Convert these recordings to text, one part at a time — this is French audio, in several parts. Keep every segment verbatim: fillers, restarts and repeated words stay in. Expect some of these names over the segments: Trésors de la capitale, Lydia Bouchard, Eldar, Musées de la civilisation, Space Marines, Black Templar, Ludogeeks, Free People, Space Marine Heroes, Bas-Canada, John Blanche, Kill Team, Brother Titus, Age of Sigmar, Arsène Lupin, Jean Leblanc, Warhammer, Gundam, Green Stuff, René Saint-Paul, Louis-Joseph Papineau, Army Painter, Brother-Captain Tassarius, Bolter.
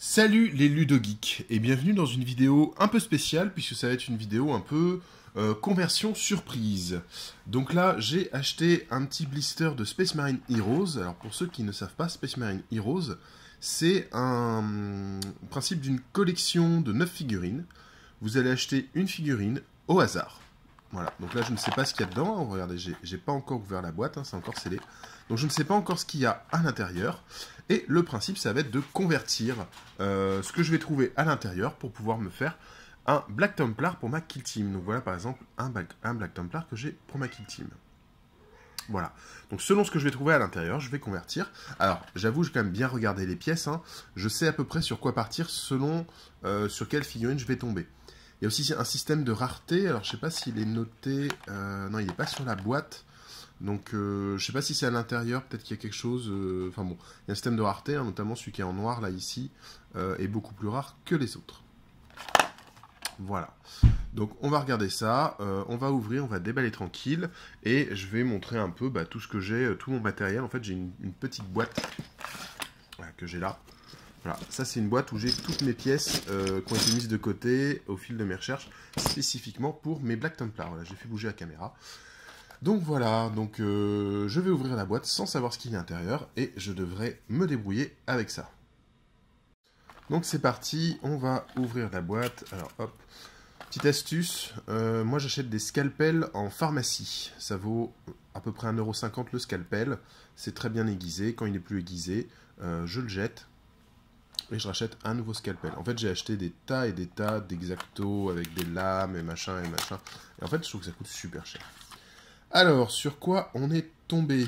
Salut les ludogeeks et bienvenue dans une vidéo un peu spéciale puisque ça va être une vidéo un peu euh, conversion surprise. Donc là j'ai acheté un petit blister de Space Marine Heroes. Alors pour ceux qui ne savent pas, Space Marine Heroes c'est un principe d'une collection de neuf figurines. Vous allez acheter une figurine au hasard. Voilà, donc là je ne sais pas ce qu'il y a dedans. Regardez, j'ai pas encore ouvert la boîte, hein, c'est encore scellé. Donc je ne sais pas encore ce qu'il y a à l'intérieur. Et le principe, ça va être de convertir euh, ce que je vais trouver à l'intérieur pour pouvoir me faire un Black Templar pour ma Kill Team. Donc voilà par exemple un Black, un Black Templar que j'ai pour ma Kill Team. Voilà. Donc selon ce que je vais trouver à l'intérieur, je vais convertir. Alors j'avoue, j'ai quand même bien regardé les pièces, hein. Je sais à peu près sur quoi partir selon euh, sur quelle figurine je vais tomber. Il y a aussi un système de rareté. Alors je sais pas s'il est noté... Euh, non, il n'est pas sur la boîte. Donc euh, je sais pas si c'est à l'intérieur, peut-être qu'il y a quelque chose... Euh... Enfin bon, il y a un système de rareté, hein, notamment celui qui est en noir là ici, euh, est beaucoup plus rare que les autres. Voilà. Donc on va regarder ça, euh, on va ouvrir, on va déballer tranquille, et je vais montrer un peu bah, tout ce que j'ai, tout mon matériel. En fait j'ai une, une petite boîte voilà, que j'ai là. Voilà, ça c'est une boîte où j'ai toutes mes pièces euh, qui ont été mises de côté au fil de mes recherches, spécifiquement pour mes Black Templars. Voilà, j'ai fait bouger la caméra. Donc voilà, donc euh, je vais ouvrir la boîte sans savoir ce qu'il y a à l'intérieur et je devrais me débrouiller avec ça. Donc c'est parti, on va ouvrir la boîte. Alors hop, petite astuce, euh, moi j'achète des scalpels en pharmacie. Ça vaut à peu près un euro cinquante le scalpel, c'est très bien aiguisé. Quand il n'est plus aiguisé, euh, je le jette et je rachète un nouveau scalpel. En fait j'ai acheté des tas et des tas d'exactos avec des lames et machin et machin. Et en fait je trouve que ça coûte super cher. Alors, sur quoi on est tombé?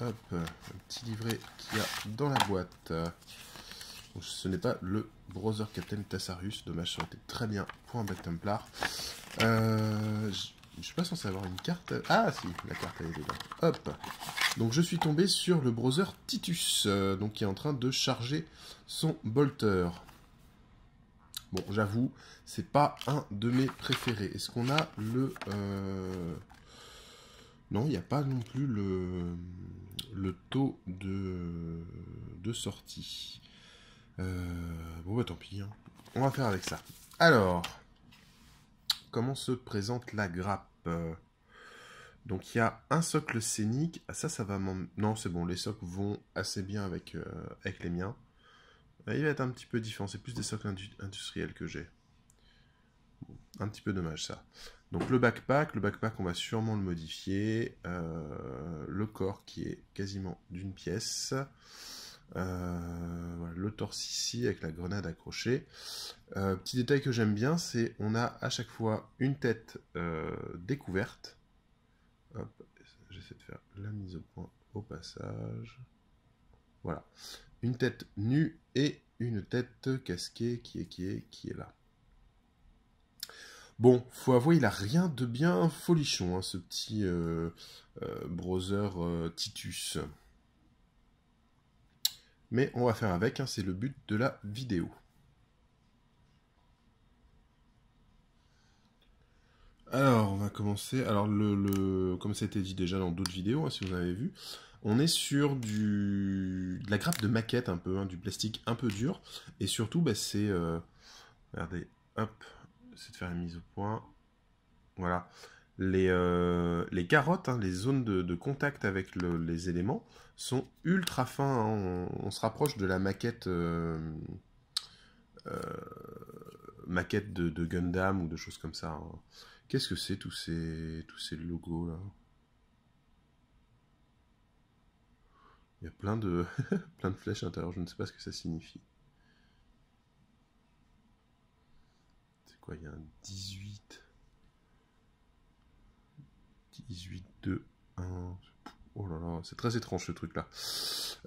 Hop, un petit livret qu'il y a dans la boîte. Donc, ce n'est pas le Brother-Captain Tassarius. Dommage, ça aurait été très bien pour un Black Templar. Euh, je ne suis pas censé avoir une carte. Ah, si, la carte elle est dedans. Hop. Donc, je suis tombé sur le Brother Titus, euh, donc, qui est en train de charger son Bolter. Bon, j'avoue, c'est pas un de mes préférés. Est-ce qu'on a le... Euh... Non, il n'y a pas non plus le, le taux de, de sortie. Euh... Bon, bah tant pis, hein. On va faire avec ça. Alors, comment se présente la grappe? Donc, il y a un socle scénique. Ah, ça, ça va m'emmener... Non, c'est bon, les socles vont assez bien avec, euh, avec les miens. Il va être un petit peu différent, c'est plus des socles industriels que j'ai. Un petit peu dommage ça. Donc le backpack, le backpack on va sûrement le modifier. Euh, le corps qui est quasiment d'une pièce. Euh, voilà, le torse ici avec la grenade accrochée. Euh, petit détail que j'aime bien, c'est on a à chaque fois une tête euh, découverte. Hop, j'essaie de faire la mise au point au passage. Voilà. Une tête nue et une tête casquée qui est, qui est, qui est là. Bon, faut avouer, il n'a rien de bien folichon, hein, ce petit euh, euh, Brother euh, Titus. Mais on va faire avec, hein, c'est le but de la vidéo. Alors, on va commencer. Alors, le, le, comme ça a été dit déjà dans d'autres vidéos, hein, si vous en avez vu... On est sur du... de la grappe de maquette un peu, hein, du plastique un peu dur. Et surtout, bah, c'est... Euh... Regardez, hop, c'est de faire la mise au point. Voilà. Les, euh... les carottes, hein, les zones de, de contact avec le, les éléments, sont ultra fins. Hein. On, on se rapproche de la maquette... Euh... Euh... Maquette de, de Gundam ou de choses comme ça. Hein. Qu'est-ce que c'est tous ces... tous ces logos, là? Il y a plein de, plein de flèches à l'intérieur, je ne sais pas ce que ça signifie. C'est quoi, il y a un dix-huit... dix-huit, deux, un... Oh là là, c'est très étrange ce truc-là.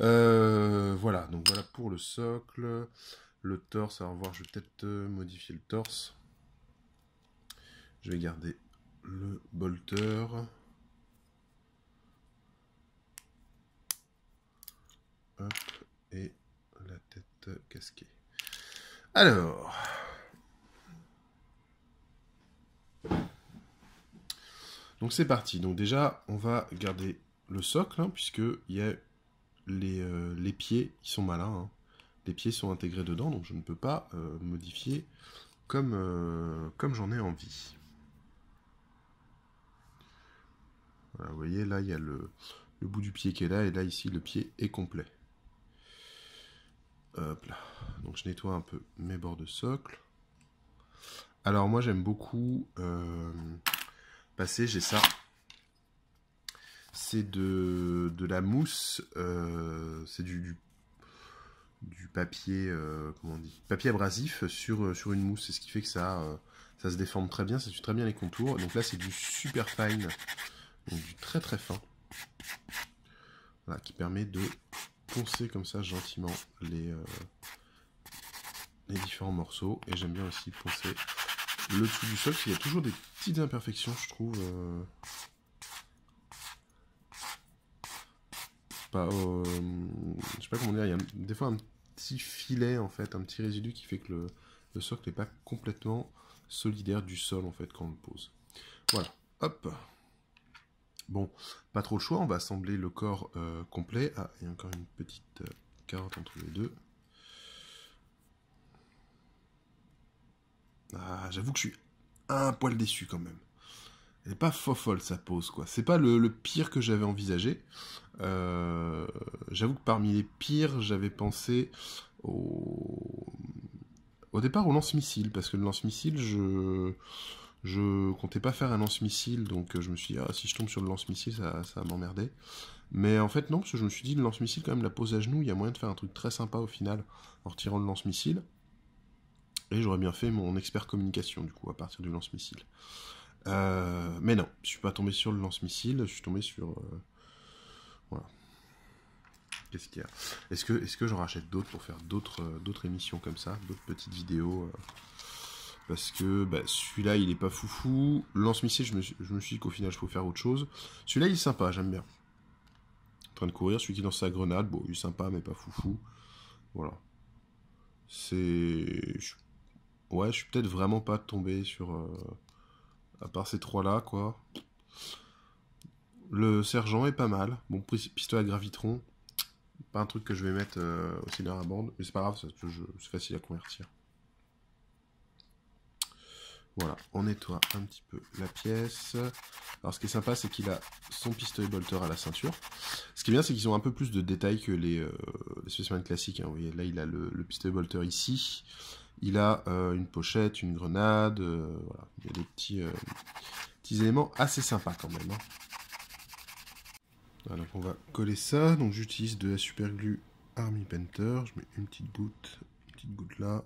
Euh, voilà, donc voilà pour le socle. Le torse, à revoir, je vais peut-être modifier le torse. Je vais garder le bolter. Et la tête casquée. Alors, donc c'est parti. Donc déjà, on va garder le socle, hein, puisque il y a les, euh, les pieds, ils sont malins. Hein. les pieds sont intégrés dedans, donc je ne peux pas euh, modifier comme, euh, comme j'en ai envie. Voilà, vous voyez, là, il y a le, le bout du pied qui est là, et là, ici, le pied est complet. Hop là. Donc, je nettoie un peu mes bords de socle. Alors, moi, j'aime beaucoup euh, passer, j'ai ça. C'est de, de la mousse, euh, c'est du, du, du papier, euh, comment on dit, papier abrasif sur, sur une mousse. C'est ce qui fait que ça, euh, ça se déforme très bien, ça suit très bien les contours. Donc là, c'est du super fine. Donc du très très fin, voilà, qui permet de poncer comme ça gentiment les, euh, les différents morceaux. Et j'aime bien aussi poncer le dessous du sol, parce qu'il y a toujours des petites imperfections, je trouve, euh, pas, euh, je sais pas comment dire, il y a des fois un petit filet en fait, un petit résidu qui fait que le, le socle n'est pas complètement solidaire du sol en fait quand on le pose. Voilà, hop. Bon, pas trop le choix, on va assembler le corps euh, complet. Ah, il y a encore une petite euh, carotte entre les deux. Ah, j'avoue que je suis un poil déçu quand même. Elle est pas fofolle sa pose, quoi. C'est pas le, le pire que j'avais envisagé. Euh, j'avoue que parmi les pires, j'avais pensé au... au départ au lance-missile, parce que le lance-missile, je... Je comptais pas faire un lance-missile, donc je me suis dit, ah, si je tombe sur le lance-missile, ça, ça m'emmerdait. Mais en fait, non, parce que je me suis dit, le lance-missile, quand même, la pose à genoux, il y a moyen de faire un truc très sympa au final, en retirant le lance-missile. Et j'aurais bien fait mon expert communication, du coup, à partir du lance-missile. Euh, mais non, je suis pas tombé sur le lance-missile, je suis tombé sur... Euh, voilà. Qu'est-ce qu'il y a ? Est-ce que, est-ce que j'en rachète d'autres pour faire d'autres euh, d'autres émissions comme ça, d'autres petites vidéos euh... Parce que bah, celui-là, il est pas foufou. Lance-missile, je me, je me suis dit qu'au final, je peux faire autre chose. Celui-là, il est sympa, j'aime bien. En train de courir, celui qui lance sa grenade, bon, il est sympa, mais pas foufou. Voilà. C'est... Ouais, je suis peut-être vraiment pas tombé sur... Euh... À part ces trois-là, quoi. Le sergent est pas mal. Bon, pistolet à gravitron. Pas un truc que je vais mettre euh, au scénar à bande. Mais c'est pas grave, c'est facile à convertir. Voilà, on nettoie un petit peu la pièce. Alors ce qui est sympa, c'est qu'il a son pistolet Bolter à la ceinture. Ce qui est bien, c'est qu'ils ont un peu plus de détails que les, euh, les Space Marine classiques. Hein. Vous voyez, là, il a le, le pistolet Bolter ici. Il a euh, une pochette, une grenade. Euh, voilà, il y a des petits, euh, petits éléments assez sympas quand même. Hein. Voilà, donc on va coller ça. Donc j'utilise de la super glue Army Painter. Je mets une petite goutte, une petite goutte là.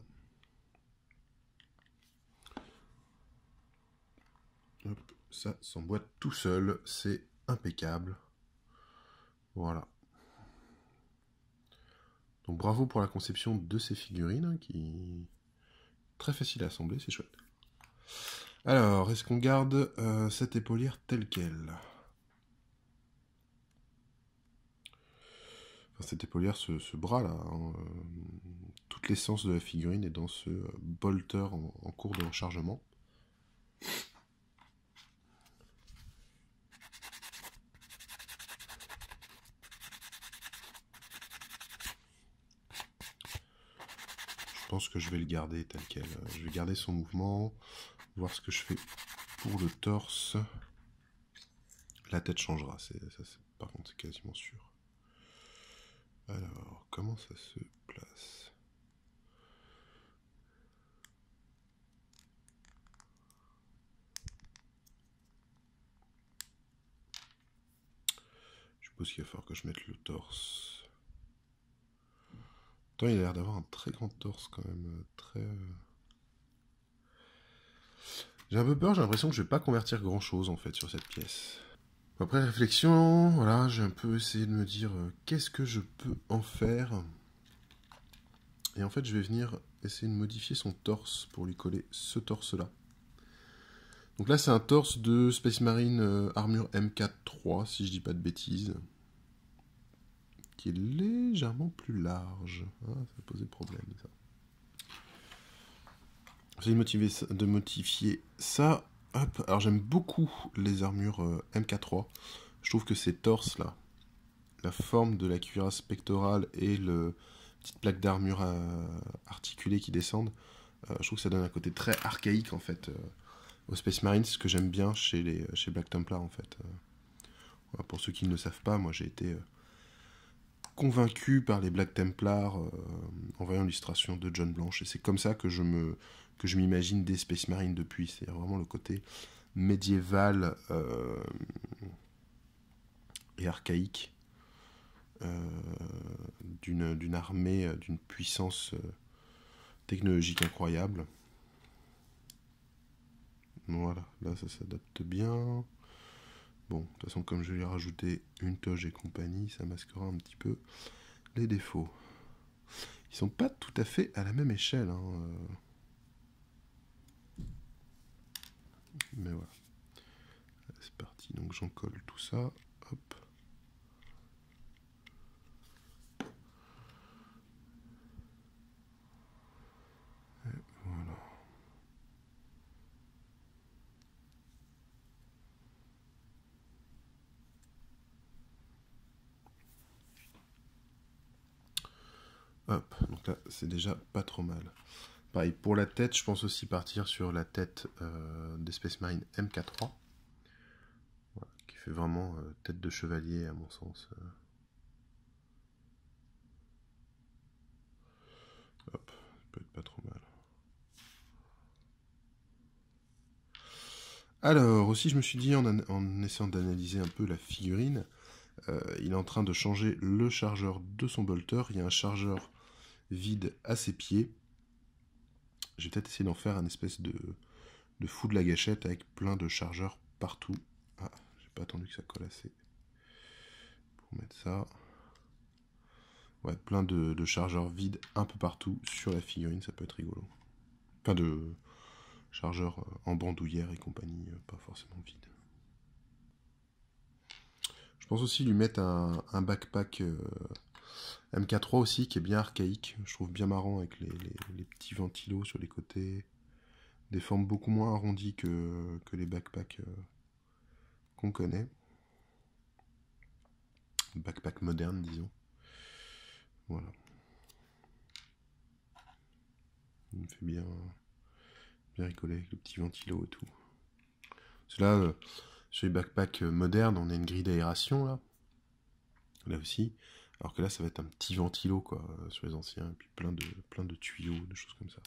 Hop, ça s'emboîte tout seul, c'est impeccable. Voilà. Donc bravo pour la conception de ces figurines, hein, qui très facile à assembler, c'est chouette. Alors, est-ce qu'on garde euh, cette épaulière telle qu'elle? Enfin, cette épaulière, ce, ce bras-là, hein, euh, toute l'essence de la figurine est dans ce euh, bolter en, en cours de rechargement. Que je vais le garder tel quel. Je vais garder son mouvement, voir ce que je fais pour le torse. La tête changera, c'est ça, par contre c'est quasiment sûr. Alors, comment ça se place? Je suppose qu'il va falloir que je mette le torse. Attends, il a l'air d'avoir un très grand torse quand même, très... J'ai un peu peur, j'ai l'impression que je vais pas convertir grand chose en fait sur cette pièce. Après réflexion, voilà, j'ai un peu essayé de me dire euh, qu'est-ce que je peux en faire. Et en fait je vais venir essayer de modifier son torse pour lui coller ce torse là. Donc là c'est un torse de Space Marine euh, armure M K trois si je dis pas de bêtises. Qui est légèrement plus large. Ah, ça posait problème, ça. J'essaie de, de modifier ça. Hop. Alors, j'aime beaucoup les armures euh, M K trois. Je trouve que ces torses-là, la forme de la cuirasse pectorale et le petites plaques d'armure euh, articulées qui descendent. Euh, je trouve que ça donne un côté très archaïque en fait euh, aux Space Marines, ce que j'aime bien chez, les, chez Black Templar en fait. Euh, voilà, pour ceux qui ne le savent pas, moi j'ai été euh, convaincu par les Black Templars euh, en voyant l'illustration de John Blanche, et c'est comme ça que je me que je m'imagine des Space Marines depuis. C'est vraiment le côté médiéval euh, et archaïque euh, d'une d'une armée, d'une puissance euh, technologique incroyable. Voilà, là ça s'adapte bien. Bon, de toute façon, comme je lui ai rajouté une toge et compagnie, ça masquera un petit peu les défauts. Ils sont pas tout à fait à la même échelle, hein. Mais voilà. C'est parti, donc j'en colle tout ça. Hop. Hop, donc là c'est déjà pas trop mal. Pareil pour la tête, je pense aussi partir sur la tête euh, des Space Marine M K trois, voilà, qui fait vraiment euh, tête de chevalier à mon sens. Euh... Hop, ça peut être pas trop mal. Alors aussi je me suis dit en, en essayant d'analyser un peu la figurine, euh, il est en train de changer le chargeur de son bolter, il y a un chargeur vide à ses pieds. J'ai peut-être essayé d'en faire un espèce de, de fou de la gâchette avec plein de chargeurs partout. Ah, j'ai pas attendu que ça colle assez pour mettre ça. Ouais, plein de, de chargeurs vides un peu partout sur la figurine, ça peut être rigolo. Enfin, de chargeurs en bandoulière et compagnie, pas forcément vides. Je pense aussi lui mettre un, un backpack euh, M K trois aussi, qui est bien archaïque, je trouve bien marrant avec les, les, les petits ventilos sur les côtés, des formes beaucoup moins arrondies que, que les backpacks euh, qu'on connaît, backpack moderne disons. Voilà, il me fait bien, bien rigoler avec les petits ventilos et tout. Cela, euh, sur les backpacks modernes on a une grille d'aération là, là aussi. Alors que là, ça va être un petit ventilo, quoi, sur les anciens, et puis plein de, plein de tuyaux, de choses comme ça.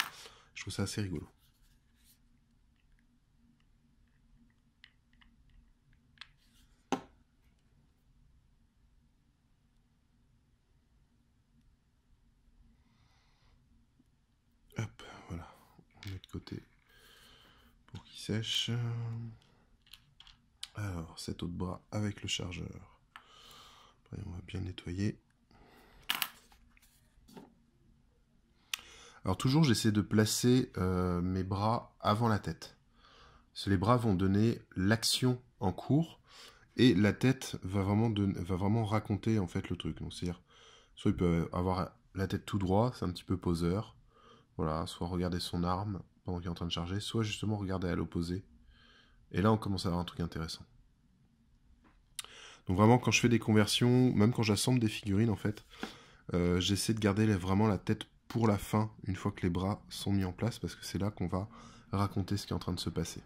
Je trouve ça assez rigolo. Hop, voilà. On met de côté pour qu'il sèche. Alors, cet autre bras avec le chargeur. Après, on va bien nettoyer. Alors toujours, j'essaie de placer euh, mes bras avant la tête. Parce que les bras vont donner l'action en cours et la tête va vraiment, donner, va vraiment raconter en fait le truc. Donc c'est-à-dire, soit il peut avoir la tête tout droit, c'est un petit peu poseur. Voilà, soit regarder son arme pendant qu'il est en train de charger, soit justement regarder à l'opposé. Et là, on commence à avoir un truc intéressant. Donc vraiment, quand je fais des conversions, même quand j'assemble des figurines, en fait, euh, j'essaie de garder vraiment la tête pour la fin, une fois que les bras sont mis en place, parce que c'est là qu'on va raconter ce qui est en train de se passer.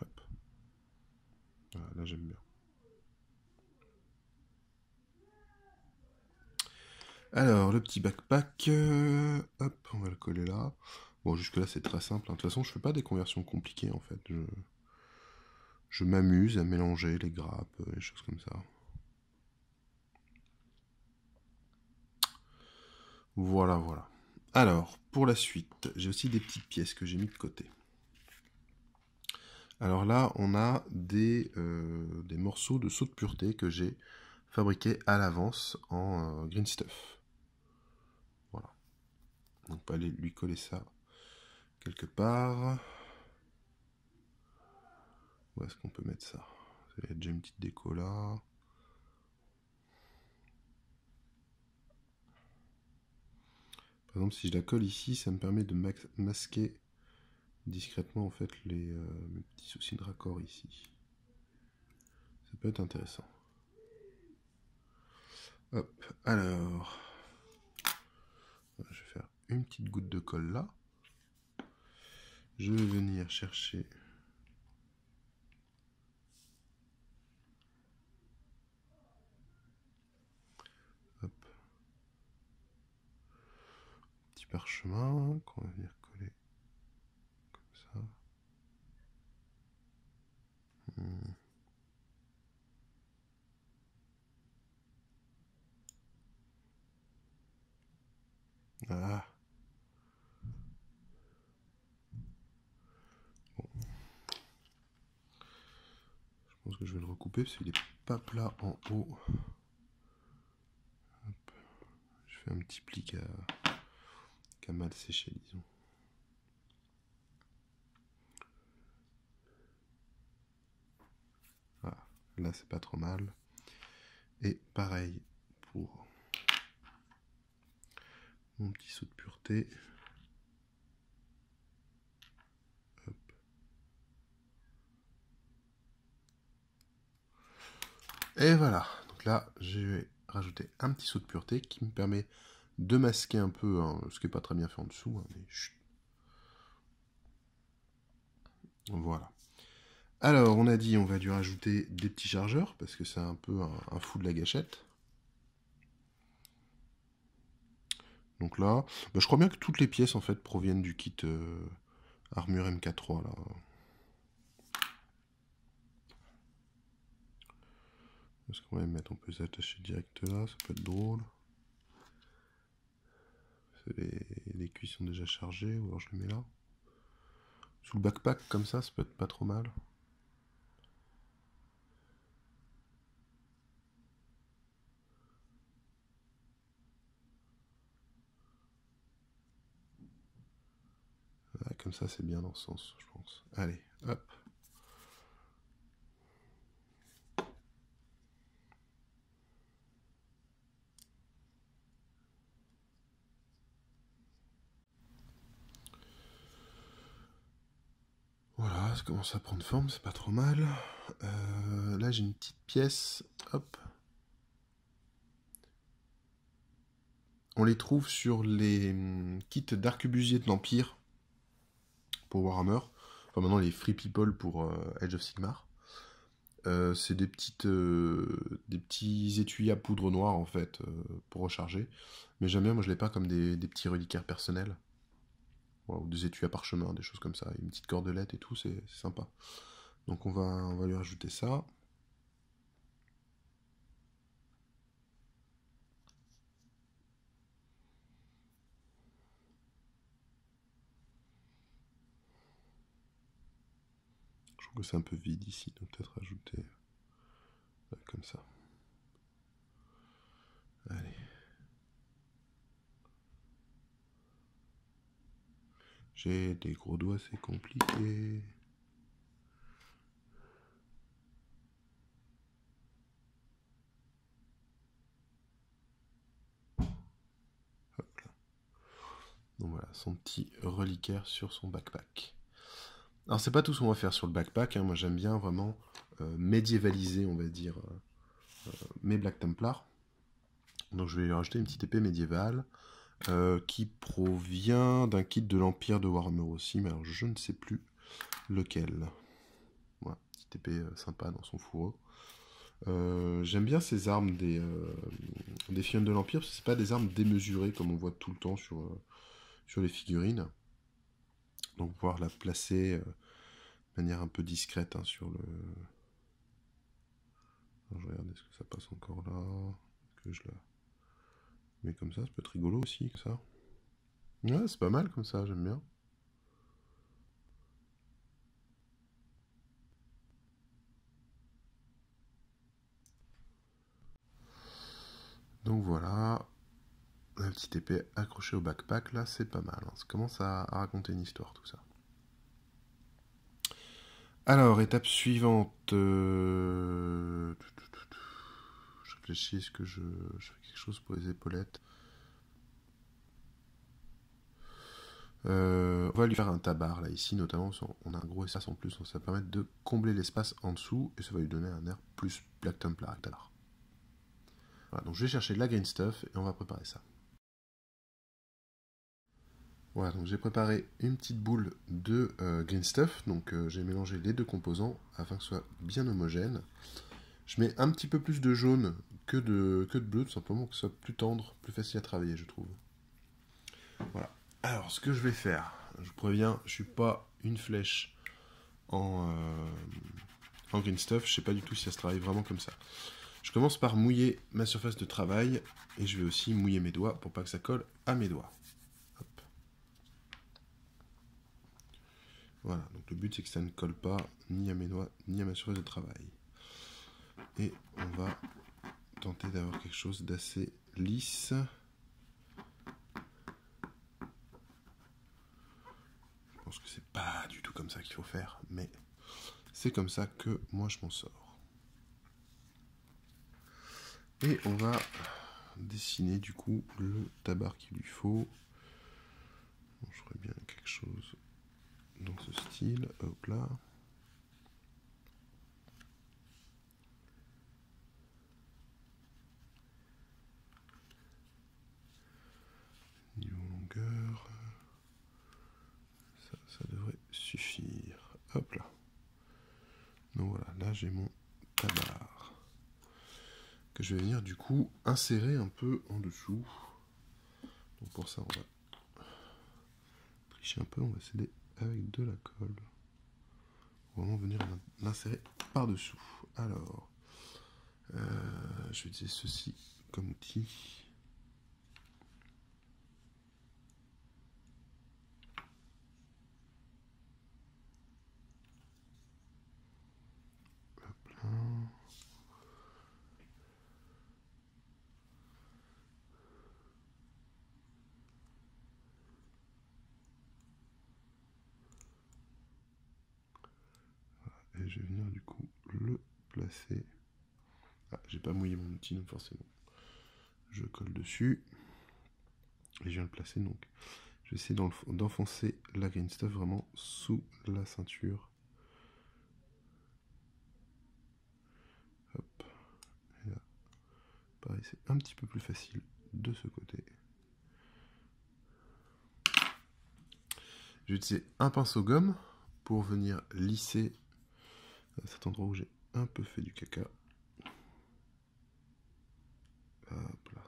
Hop. Voilà, là, j'aime bien. Alors, le petit backpack, euh, hop, on va le coller là. Bon, jusque-là, c'est très simple. De toute façon, je ne fais pas des conversions compliquées, en fait. Je, je m'amuse à mélanger les grappes, les choses comme ça. Voilà, voilà. Alors, pour la suite, j'ai aussi des petites pièces que j'ai mis de côté. Alors là, on a des, euh, des morceaux de sceau de pureté que j'ai fabriqués à l'avance en euh, Green Stuff. Voilà. Donc, on peut aller lui coller ça quelque part. Où est-ce qu'on peut mettre ça? Il y a déjà une petite déco là. Par exemple, si je la colle ici, ça me permet de masquer discrètement en fait les euh, mes petits soucis de raccord ici. Ça peut être intéressant. Hop, alors... Je vais faire une petite goutte de colle là. Je vais venir chercher... Hop. Petit parchemin qu'on va venir coller. Comme ça. Hmm. Ah. Bon. Je pense que je vais le recouper parce qu'il est pas plat en haut. Hop. Je fais un petit pli qui a, qui a mal séché, disons. Voilà. Là c'est pas trop mal. Et pareil pour mon petit saut de pureté. Hop. Et voilà, donc là j'ai rajouté un petit saut de pureté qui me permet de masquer un peu, hein, ce qui n'est pas très bien fait en dessous, hein, mais chut. Voilà. Alors on a dit on va lui rajouter des petits chargeurs parce que c'est un peu un, un fou de la gâchette. Donc là, bah je crois bien que toutes les pièces en fait proviennent du kit euh, armure M K trois là. Parce qu'on va les mettre, on peut les attacher direct là, ça peut être drôle. Les, les cuisses sont déjà chargées, ou alors je les mets là. Sous le backpack comme ça, ça peut être pas trop mal. Comme ça, c'est bien dans ce sens, je pense. Allez, hop. Voilà, ça commence à prendre forme, c'est pas trop mal. Euh, là, j'ai une petite pièce. Hop. On les trouve sur les kits d'arquebusier de l'Empire. Pour Warhammer, enfin maintenant les Free People pour euh, Age of Sigmar. Euh, c'est des petites, euh, des petits étuis à poudre noire en fait euh, pour recharger. Mais j'aime bien, moi je l'ai pas comme des, des petits reliquaires personnels, ou wow, des étuis à parchemin, des choses comme ça, une petite cordelette et tout, c'est sympa. Donc on va, on va lui rajouter ça. Que c'est un peu vide ici, donc peut-être rajouter là, comme ça. Allez. J'ai des gros doigts, c'est compliqué. Hop là. Donc voilà, son petit reliquaire sur son backpack. Alors c'est pas tout ce qu'on va faire sur le backpack, hein. Moi j'aime bien vraiment euh, médiévaliser, on va dire, euh, mes Black Templars. Donc je vais lui rajouter une petite épée médiévale, euh, qui provient d'un kit de l'Empire de Warhammer aussi, mais alors je ne sais plus lequel. Voilà, petite épée euh, sympa dans son fourreau. Euh, j'aime bien ces armes des, euh, des figurines de l'Empire, parce que c'est pas des armes démesurées comme on voit tout le temps sur, euh, sur les figurines. Donc pouvoir la placer euh, de manière un peu discrète, hein, sur le... Alors, je regarde, est-ce que ça passe encore là? Que je la mets comme ça, ça peut être rigolo aussi, comme ça. Ouais, c'est pas mal comme ça, j'aime bien. Donc voilà. La petite épée accrochée au backpack, là c'est pas mal, hein. Ça commence à, à raconter une histoire tout ça. Alors, étape suivante... Euh... Je réfléchis, est-ce que je... je fais quelque chose pour les épaulettes? Euh, on va lui faire un tabar là ici, notamment on a un gros espace en plus, donc ça va permettre de combler l'espace en dessous et ça va lui donner un air plus Black Templar avec tabar. Voilà, donc je vais chercher de la Green Stuff et on va préparer ça. Voilà, donc j'ai préparé une petite boule de euh, Green Stuff, donc euh, j'ai mélangé les deux composants afin que ce soit bien homogène. Je mets un petit peu plus de jaune que de, que de bleu, tout simplement que ce soit plus tendre, plus facile à travailler, je trouve. Voilà. Alors, ce que je vais faire, je vous préviens, je suis pas une flèche en, euh, en Green Stuff, je sais pas du tout si ça se travaille vraiment comme ça. Je commence par mouiller ma surface de travail et je vais aussi mouiller mes doigts pour pas que ça colle à mes doigts. Voilà, donc le but c'est que ça ne colle pas ni à mes doigts, ni à ma surface de travail. Et on va tenter d'avoir quelque chose d'assez lisse. Je pense que c'est pas du tout comme ça qu'il faut faire, mais c'est comme ça que moi je m'en sors. Et on va dessiner du coup le tabard qu'il lui faut. Bon, je ferais bien quelque chose dans ce style, hop là. Niveau longueur, ça, ça devrait suffire. Hop là. Donc voilà, là j'ai mon tabard que je vais venir du coup insérer un peu en dessous. Donc pour ça on va tricher un peu, on va céder avec de la colle, vraiment venir l'insérer par dessous. Alors euh, je vais utiliser ceci comme outil. Hop là. Et je vais venir du coup le placer. Ah, j'ai pas mouillé mon outil, donc forcément. Je colle dessus. Et je viens le placer, donc. Je vais essayer d'enfoncer la Green Stuff vraiment sous la ceinture. Hop. Et là, pareil, c'est un petit peu plus facile de ce côté. Je vais utiliser un pinceau gomme pour venir lisser à cet endroit où j'ai un peu fait du caca. Hop là.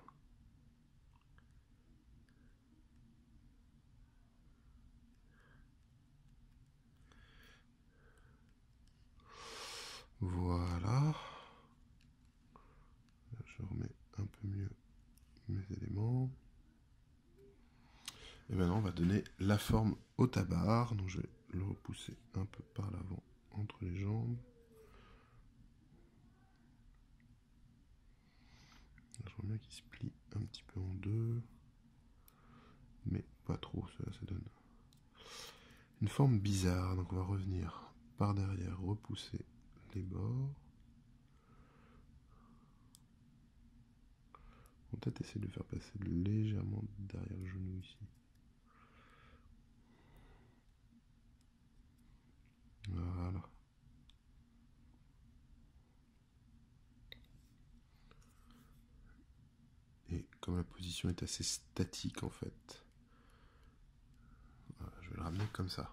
Voilà. Je remets un peu mieux mes éléments. Et maintenant on va donner la forme au tabard. Donc je vais le repousser un peu par l'avant, entre les jambes. Là, je vois bien qu'il se plie un petit peu en deux, mais pas trop, ça, ça donne une forme bizarre. Donc on va revenir par derrière, repousser les bords. On va peut-être essayer de le faire passer légèrement derrière le genou ici. Voilà. Et comme la position est assez statique en fait, voilà, je vais le ramener comme ça.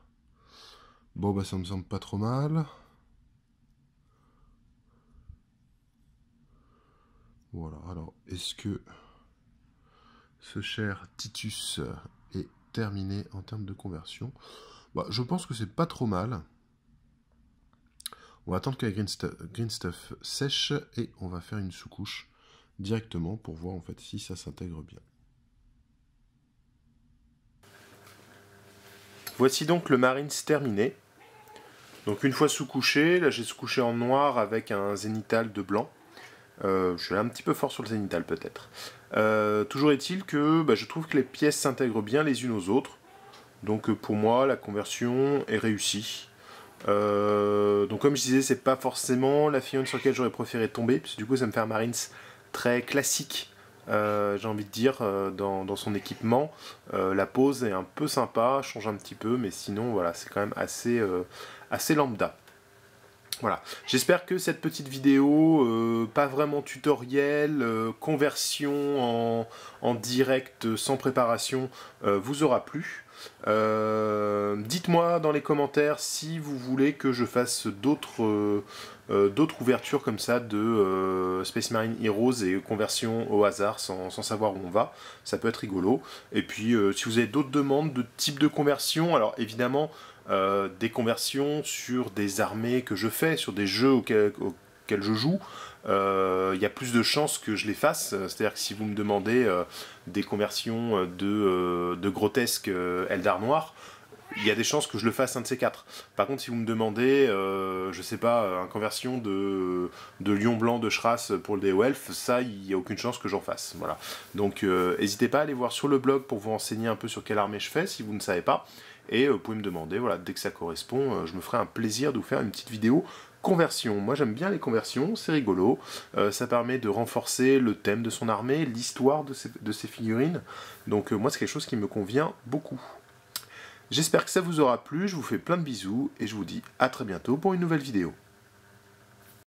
Bon bah ça me semble pas trop mal. Voilà, alors est-ce que ce cher Titus est terminé en termes de conversion? Bah, je pense que c'est pas trop mal. On va attendre que la green stuff, green stuff sèche et on va faire une sous-couche directement pour voir en fait si ça s'intègre bien. Voici donc le Marines terminé. Donc une fois sous-couché, là j'ai sous-couché en noir avec un zénital de blanc. Euh, je suis un petit peu fort sur le zénital peut-être. Euh, toujours est-il que bah, je trouve que les pièces s'intègrent bien les unes aux autres. Donc pour moi la conversion est réussie. Euh, donc comme je disais, c'est pas forcément la figurine sur laquelle j'aurais préféré tomber, parce que du coup ça me fait un Marines très classique euh, j'ai envie de dire, euh, dans, dans son équipement. Euh, la pose est un peu sympa, change un petit peu, mais sinon, voilà, c'est quand même assez, euh, assez lambda. Voilà, j'espère que cette petite vidéo, euh, pas vraiment tutoriel, euh, conversion en, en direct sans préparation, euh, vous aura plu. Euh, dites-moi dans les commentaires si vous voulez que je fasse d'autres euh, euh, d'autres ouvertures comme ça de euh, Space Marine Heroes et conversion au hasard sans, sans savoir où on va, ça peut être rigolo. Et puis euh, si vous avez d'autres demandes de type de conversion, alors évidemment euh, des conversions sur des armées que je fais, sur des jeux auxquels, auxquels je joue, il euh, y a plus de chances que je les fasse, c'est-à-dire que si vous me demandez euh, des conversions de, euh, de grotesques euh, Eldar noirs, il y a des chances que je le fasse un de ces quatre. Par contre, si vous me demandez, euh, je sais pas, une conversion de, de lion blanc de Shras pour le D O Elf, ça, il n'y a aucune chance que j'en fasse. Voilà. Donc, euh, n'hésitez pas à aller voir sur le blog pour vous renseigner un peu sur quelle armée je fais, si vous ne savez pas, et euh, vous pouvez me demander, voilà, dès que ça correspond, euh, je me ferai un plaisir de vous faire une petite vidéo conversion. Moi j'aime bien les conversions, c'est rigolo, euh, ça permet de renforcer le thème de son armée, l'histoire de, de ses figurines, donc euh, moi c'est quelque chose qui me convient beaucoup. J'espère que ça vous aura plu, je vous fais plein de bisous, et je vous dis à très bientôt pour une nouvelle vidéo.